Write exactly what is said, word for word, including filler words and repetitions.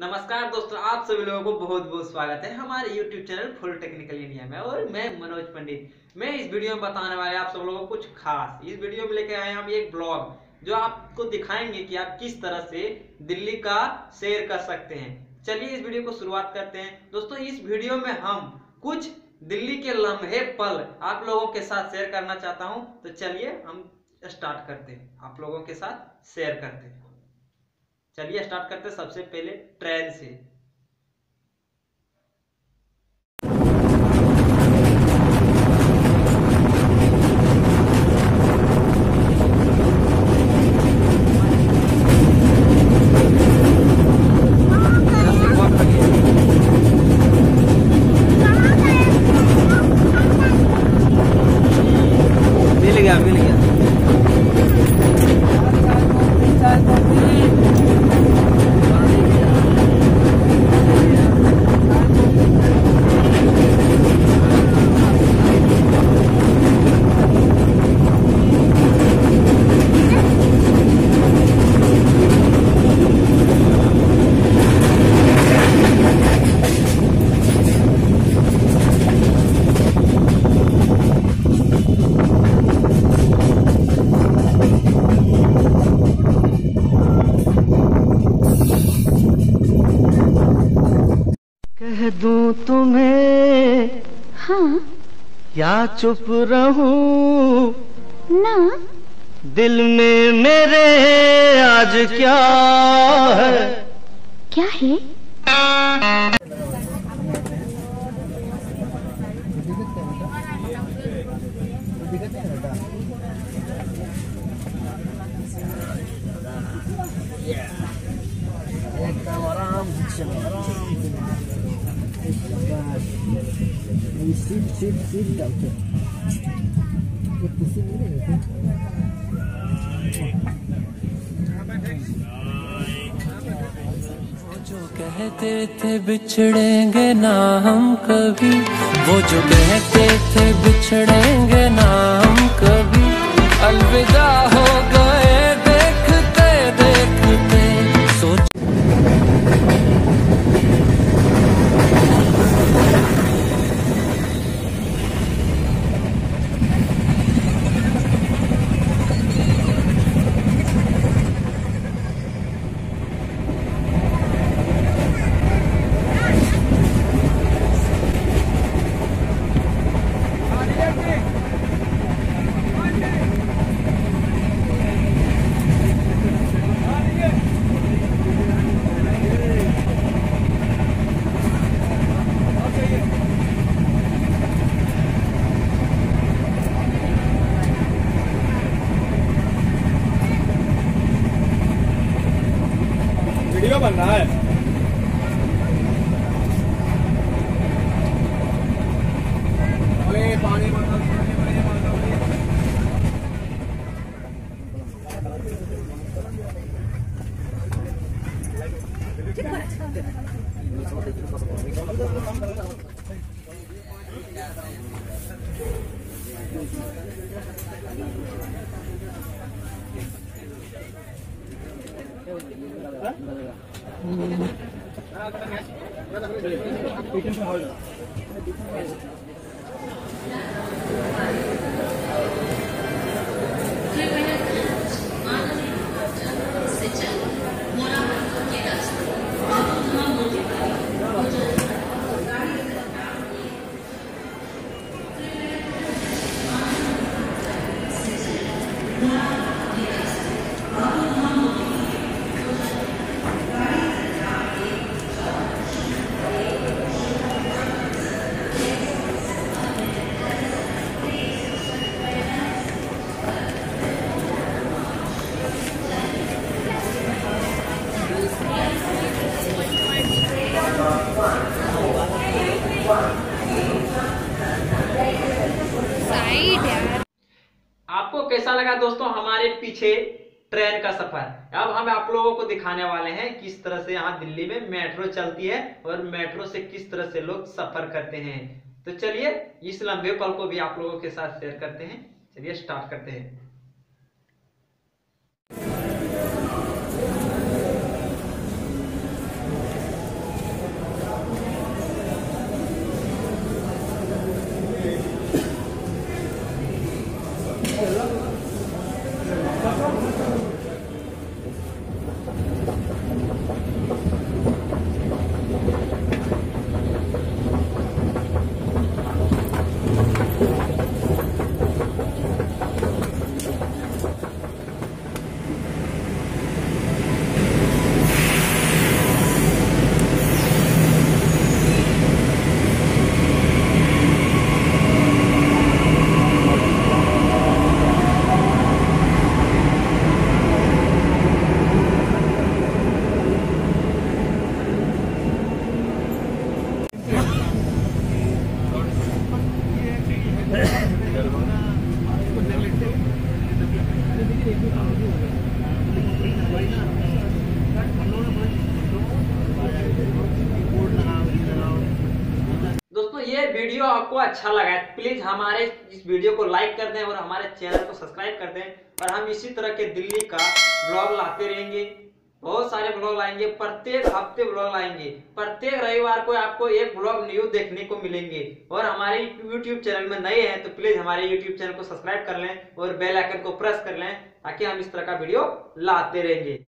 नमस्कार दोस्तों, आप सभी लोगों को बहुत बहुत स्वागत है हमारे YouTube channel full technical India में। और मैं मनोज पंडित, मैं इस वीडियो में बताने वाले आप सब लोगों को कुछ खास। इस वीडियो में लेके आए हम एक ब्लॉग जो आपको दिखाएंगे कि आप किस तरह से दिल्ली का सैर कर सकते हैं। चलिए इस वीडियो को शुरुआत करते हैं। दोस्तों, इस वीडियो में हम कुछ दिल्ली के लम्हे पल आप लोगों के साथ शेयर करना चाहता हूँ। तो चलिए हम स्टार्ट करते हैं, आप लोगों के साथ शेयर करते हैं। चलिए स्टार्ट करते हैं सबसे पहले ट्रेन से। दूं तुम्हें हाँ या चुप रहूं ना, दिल में मेरे आज क्या है क्या है। सीट सीट सीट डालते जो कहते थे बिछड़ेंगे ना हम कभी, वो जो कहते थे बिछड़ेंगे ना हम कभी, अलविदा हो गए देखते देखते। कैसा लगा दोस्तों हमारे पीछे ट्रेन का सफर। अब हम आप लोगों को दिखाने वाले हैं किस तरह से यहाँ दिल्ली में मेट्रो चलती है और मेट्रो से किस तरह से लोग सफर करते हैं। तो चलिए इस लंबे पल को भी आप लोगों के साथ शेयर करते हैं। चलिए स्टार्ट करते हैं। वीडियो आपको अच्छा लगा है प्लीज हमारे इस वीडियो को लाइक कर दें और हमारे चैनल को सब्सक्राइब कर दें। और हम इसी तरह के दिल्ली का ब्लॉग लाते रहेंगे, बहुत सारे ब्लॉग लाएंगे, प्रत्येक हफ्ते ब्लॉग लाएंगे, प्रत्येक रविवार को आपको एक ब्लॉग न्यू देखने को मिलेंगे। और हमारे यूट्यूब चैनल में नए हैं तो प्लीज हमारे यूट्यूब चैनल को सब्सक्राइब कर लें और बेल आइकन को प्रेस कर लें ताकि हम इस तरह का वीडियो लाते रहेंगे।